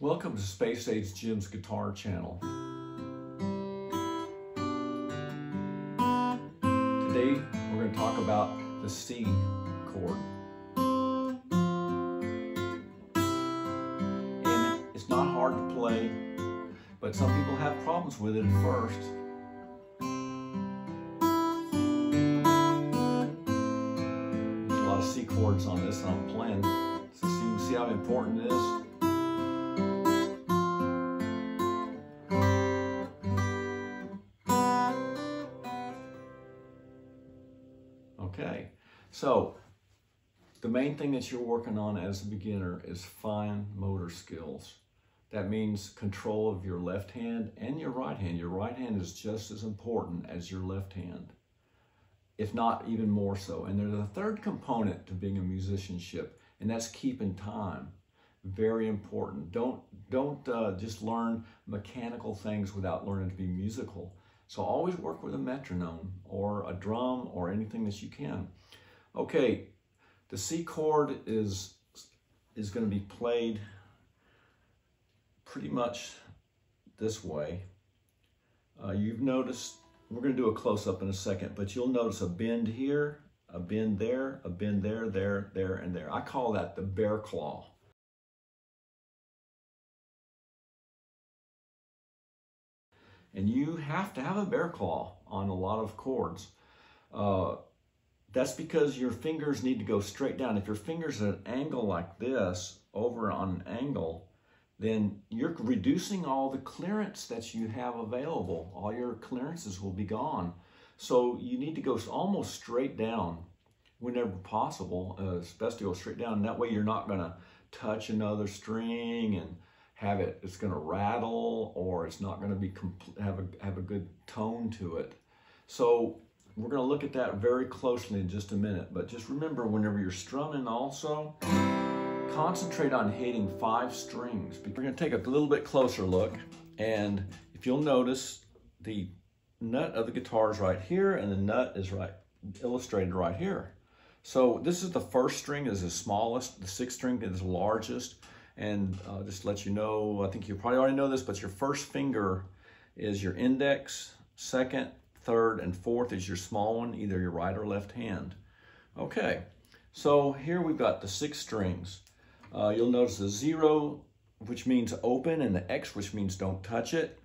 Welcome to Space Age Jim's guitar channel. Today we're going to talk about the C chord. And it's not hard to play, but some people have problems with it at first. There's a lot of C chords on this and I'm playing, so you can see how important it is. Okay, so the main thing that you're working on as a beginner is fine motor skills. That means control of your left hand and your right hand. Your right hand is just as important as your left hand, if not even more so. And there's a third component to being a musicianship, and that's keeping time. Very important. Don't just learn mechanical things without learning to be musical. So always work with a metronome or a drum or anything that you can. Okay, the C chord is going to be played pretty much this way. You've noticed, we're going to do a close-up in a second, but you'll notice a bend here, a bend there, a bend there, and there. I call that the bear claw. And you have to have a bear claw on a lot of chords. That's because your fingers need to go straight down. If your finger's at an angle like this, over on an angle, then you're reducing all the clearance that you have available. All your clearances will be gone. So you need to go almost straight down whenever possible. It's best to go straight down. That way you're not going to touch another string and have it, it's going to rattle, or it's not going to be have a good tone to it. So we're going to look at that very closely in just a minute, but just remember whenever you're strumming also, concentrate on hitting 5 strings. We're going to take a little bit closer look, and if you'll notice, the nut of the guitar is right here, and the nut is illustrated right here. So this is the first string is the smallest, the sixth string is the largest. And just to let you know, I think you probably already know this, but your first finger is your index, second, third, and fourth is your small one, either your right or left hand. Okay, so here we've got the 6 strings. You'll notice the 0, which means open, and the X, which means don't touch it.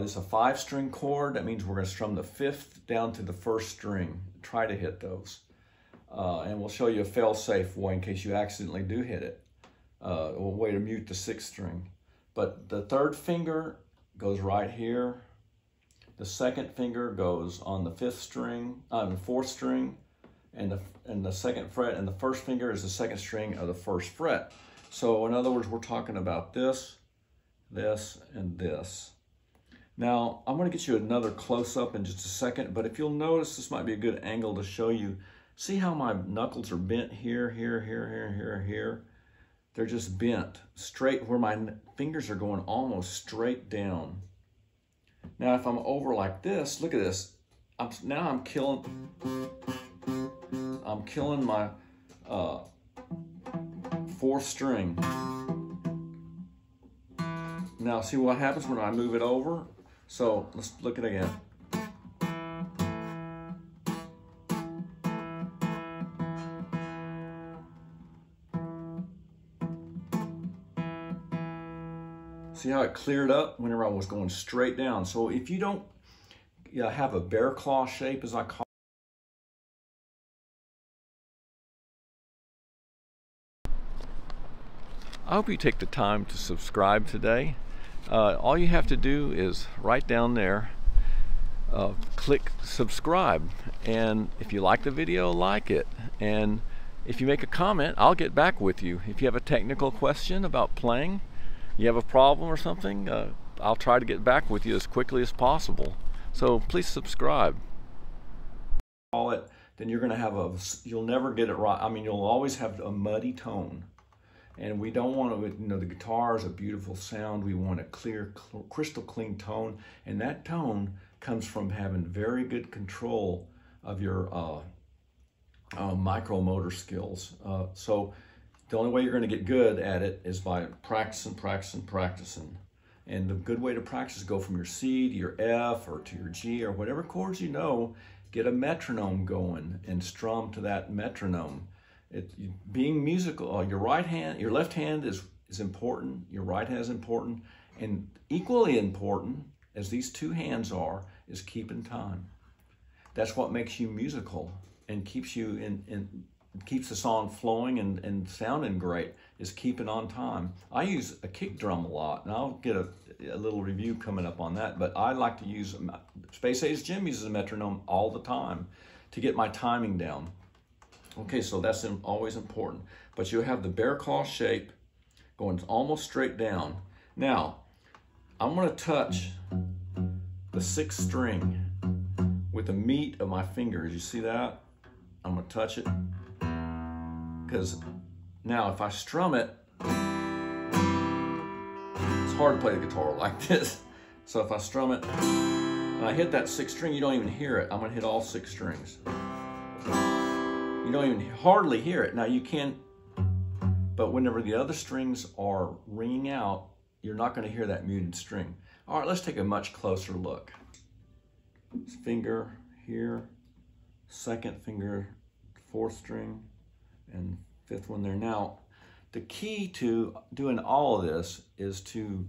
This is a 5-string chord. That means we're going to strum the 5th down to the 1st string. Try to hit those. And we'll show you a fail-safe way in case you accidentally do hit it. A way to mute the 6th string. But the 3rd finger goes right here. The 2nd finger goes on the 5th string, on the 4th string, and the 2nd fret, and the 1st finger is the 2nd string of the 1st fret. So in other words, we're talking about this, this, and this. Now, I'm going to get you another close-up in just a second, but if you'll notice, this might be a good angle to show you. See how my knuckles are bent here, here, here, here, here, here? They're just bent straight where my fingers are going almost straight down. Now, if I'm over like this, look at this. I'm killing my 4th string. Now, see what happens when I move it over? So let's look at it again. See how it cleared up whenever I was going straight down. So if you don't have a bear claw shape, as I call it. I hope you take the time to subscribe today. All you have to do is right down there, click subscribe. And if you like the video, like it. And if you make a comment, I'll get back with you. If you have a technical question about playing, you have a problem or something, I'll try to get back with you as quickly as possible. So please subscribe. Call it, then you're going to have you'll never get it right. I mean, you'll always have a muddy tone. And we don't want to, you know, the guitar is a beautiful sound. We want a clear, crystal clean tone. And that tone comes from having very good control of your micromotor skills. So The only way you're going to get good at it is by practicing. And the good way to practice is go from your C to your F or to your G or whatever chords you know. Get a metronome going and strum to that metronome. Being musical, your left hand is important, your right hand is important, and equally important as these two hands are, is keeping time. That's what makes you musical and keeps you keeps the song flowing and sounding great, is keeping on time. I use a kick drum a lot, and I'll get a little review coming up on that, but I like to use, Space Age Jim uses a metronome all the time to get my timing down. Okay, so that's always important. But you have the bear claw shape going almost straight down. Now, I'm gonna touch the sixth string with the meat of my fingers. You see that? I'm gonna touch it. Because now if I strum it, it's hard to play the guitar like this. So if I strum it and I hit that sixth string, you don't even hear it. I'm gonna hit all six strings. You don't even hardly hear it. Now you can, but whenever the other strings are ringing out, you're not gonna hear that muted string. All right, let's take a much closer look. Finger here, second finger, fourth string, and fifth one there. Now, the key to doing all of this is to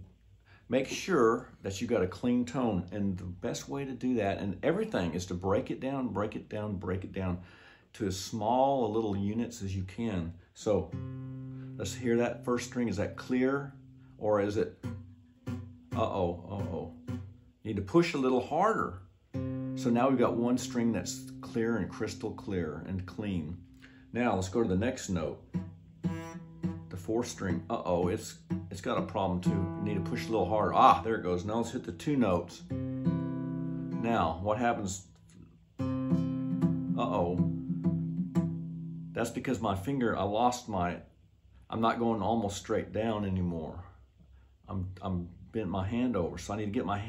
make sure that you got a clean tone. And the best way to do that, and everything, is to break it down to as small a little units as you can. So let's hear that first string. Is that clear? Or is it, You need to push a little harder. So now we've got one string that's clear and crystal clear and clean. Now let's go to the next note, the fourth string. It's got a problem too. You need to push a little harder. Ah, there it goes. Now let's hit the two notes. Now what happens? That's because my finger, I'm not going almost straight down anymore. I'm bent my hand over. So I need to get my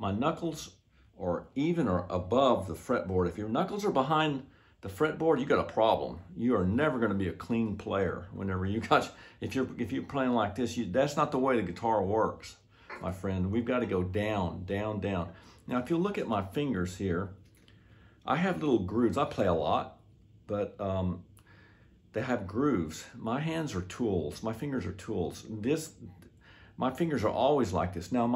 knuckles are even or above the fretboard. If your knuckles are behind the fretboard, you got a problem. You are never going to be a clean player. Whenever you got, if you're playing like this, that's not the way the guitar works, my friend. We've got to go down, down, down. Now, if you look at my fingers here, I have little grooves. I play a lot, but they have grooves. My hands are tools. My fingers are tools. My fingers are always like this. Now,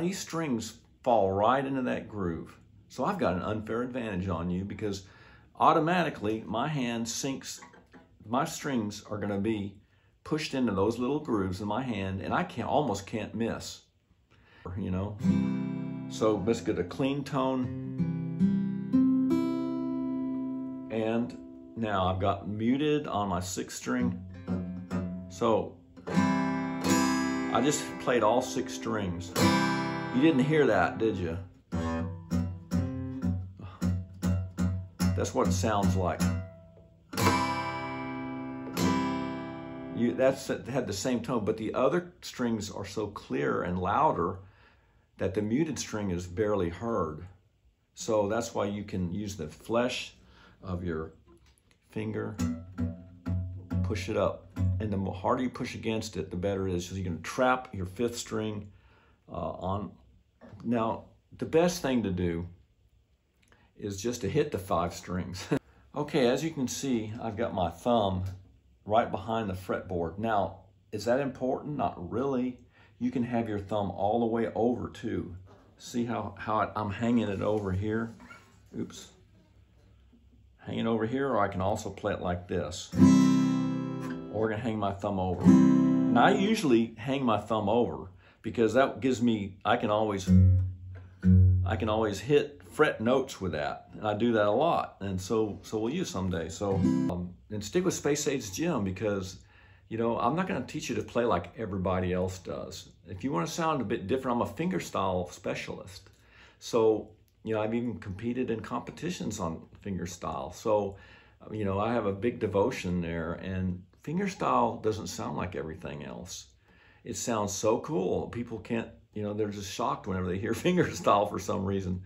these strings fall right into that groove. So I've got an unfair advantage on you because automatically my hand sinks, my strings are gonna be pushed into those little grooves in my hand and I almost can't miss, you know? So let's get a clean tone. And now I've got muted on my sixth string. So I just played all six strings. You didn't hear that, did you? That's what it sounds like. That had the same tone, but the other strings are so clear and louder that the muted string is barely heard. So that's why you can use the flesh of your finger, push it up. And the harder you push against it, the better it is. So you're gonna trap your fifth string on. Now, the best thing to do is just to hit the five strings. Okay, as you can see, I've got my thumb right behind the fretboard. Now, is that important? Not really. You can have your thumb all the way over too. See how I'm hanging it over here? Oops. Hanging over here, or I can also play it like this. Or I can hang my thumb over. And I usually hang my thumb over because that gives me, I can always hit fret notes with that, and I do that a lot, and so we'll use someday. So and stick with Space Age Jim, because I'm not going to teach you to play like everybody else does. If you want to sound a bit different, I'm a finger style specialist, so I've even competed in competitions on finger style, so I have a big devotion there. And finger style doesn't sound like everything else. It sounds so cool. People can't, they're just shocked whenever they hear finger style for some reason.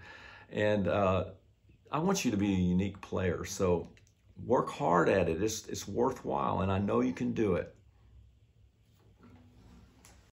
And I want you to be a unique player. So Work hard at it. It's worthwhile, and I know you can do it.